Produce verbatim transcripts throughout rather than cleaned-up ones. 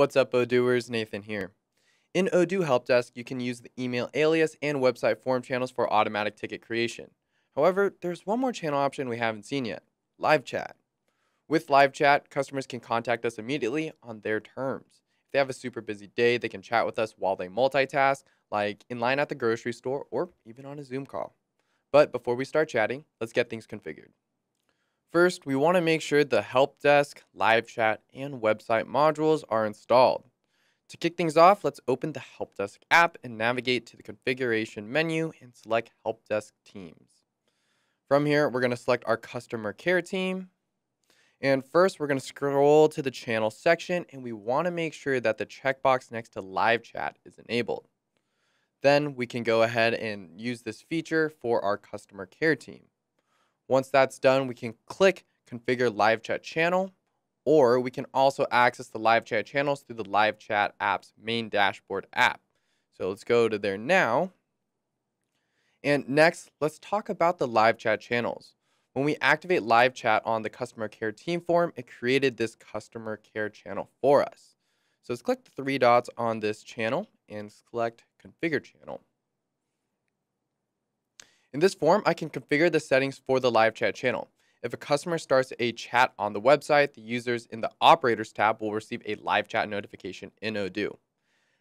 What's up, Odooers? Nathan here. In Odoo Helpdesk, you can use the email alias and website form channels for automatic ticket creation. However, there's one more channel option we haven't seen yet, Live Chat. With Live Chat, customers can contact us immediately on their terms. If they have a super busy day, they can chat with us while they multitask, like in line at the grocery store or even on a Zoom call. But before we start chatting, let's get things configured. First, we want to make sure the help desk, live chat, and website modules are installed. To kick things off, let's open the help desk app and navigate to the configuration menu and select help desk teams. From here, we're going to select our customer care team. And first, we're going to scroll to the channel section, and we want to make sure that the checkbox next to live chat is enabled. Then we can go ahead and use this feature for our customer care team. Once that's done, we can click Configure Live Chat Channel, or we can also access the Live Chat channels through the Live Chat app's main dashboard app. So let's go to there now. And next, let's talk about the Live Chat channels. When we activate Live Chat on the Customer Care Team form, it created this Customer Care channel for us. So let's click the three dots on this channel and select Configure Channel. In this form, I can configure the settings for the live chat channel. If a customer starts a chat on the website, the users in the Operators tab will receive a live chat notification in Odoo.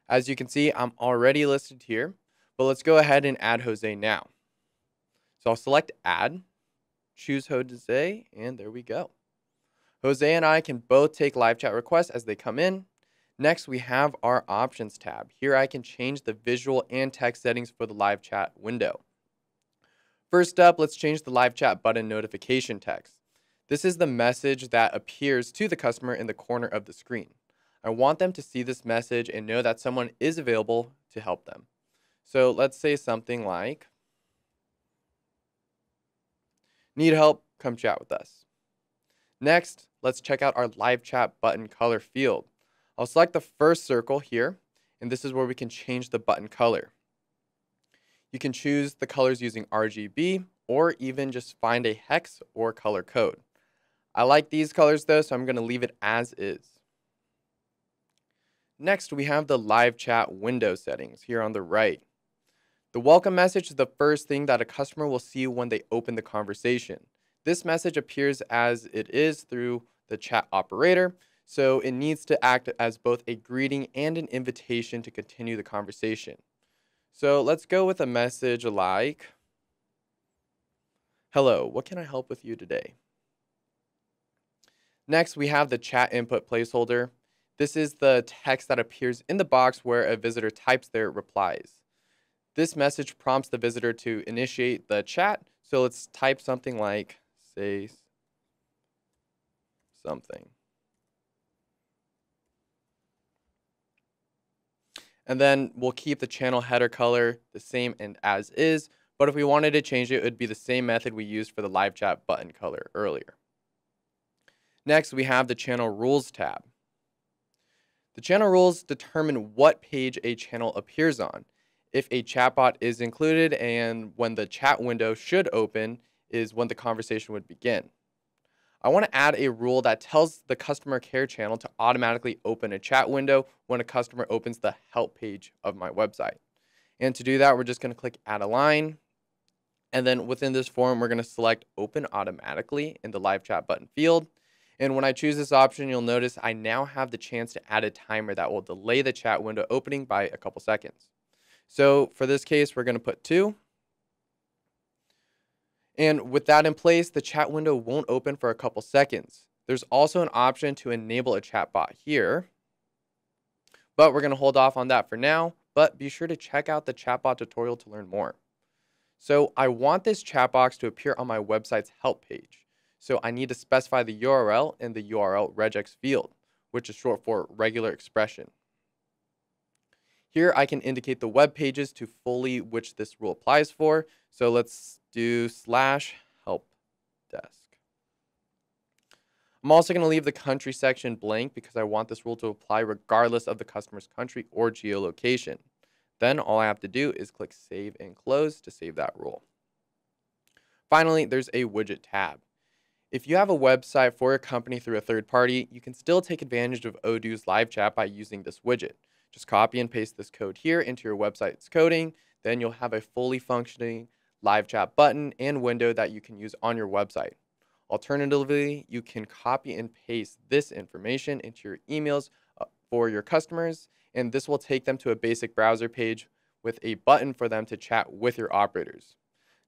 As you can see, I'm already listed here, but let's go ahead and add Jose now. So I'll select Add, choose Jose, and there we go. Jose and I can both take live chat requests as they come in. Next, we have our Options tab. Here I can change the visual and text settings for the live chat window. First up, let's change the live chat button notification text. This is the message that appears to the customer in the corner of the screen. I want them to see this message and know that someone is available to help them. So let's say something like, "Need help? Come chat with us." Next, let's check out our live chat button color field. I'll select the first circle here, and this is where we can change the button color. You can choose the colors using R G B or even just find a hex or color code. I like these colors though, so I'm going to leave it as is. Next, we have the live chat window settings here on the right. The welcome message is the first thing that a customer will see when they open the conversation. This message appears as it is through the chat operator, so it needs to act as both a greeting and an invitation to continue the conversation. So let's go with a message like, "Hello, what can I help with you today?" Next, we have the chat input placeholder. This is the text that appears in the box where a visitor types their replies. This message prompts the visitor to initiate the chat. So let's type something like, "Say something." And then we'll keep the channel header color the same and as is, but if we wanted to change it, it would be the same method we used for the live chat button color earlier. Next, we have the channel rules tab. The channel rules determine what page a channel appears on. If a chatbot is included and when the chat window should open is when the conversation would begin. I want to add a rule that tells the customer care channel to automatically open a chat window when a customer opens the help page of my website. And to do that, we're just going to click add a line. And then within this form, we're going to select open automatically in the live chat button field. And when I choose this option, you'll notice I now have the chance to add a timer that will delay the chat window opening by a couple seconds. So for this case, we're going to put two. And with that in place, the chat window won't open for a couple seconds. There's also an option to enable a chatbot here, but we're going to hold off on that for now, but be sure to check out the chatbot tutorial to learn more. So I want this chat box to appear on my website's help page. So I need to specify the U R L in the U R L regex field, which is short for regular expression. Here I can indicate the web pages to fully which this rule applies for. So let's do slash help desk. I'm also going to leave the country section blank because I want this rule to apply regardless of the customer's country or geolocation. Then all I have to do is click save and close to save that rule. Finally, there's a widget tab. If you have a website for your company through a third party, you can still take advantage of Odoo's Live Chat by using this widget. Just copy and paste this code here into your website's coding. Then you'll have a fully functioning live chat button and window that you can use on your website. Alternatively, you can copy and paste this information into your emails for your customers, and this will take them to a basic browser page with a button for them to chat with your operators.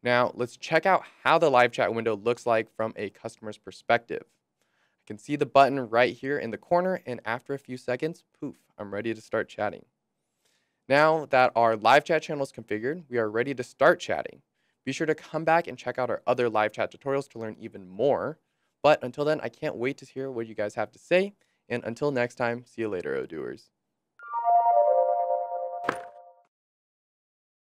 Now, let's check out how the live chat window looks like from a customer's perspective. I can see the button right here in the corner, and after a few seconds, poof, I'm ready to start chatting. Now that our live chat channel is configured, we are ready to start chatting. Be sure to come back and check out our other live chat tutorials to learn even more. But until then, I can't wait to hear what you guys have to say. And until next time, see you later, Odooers.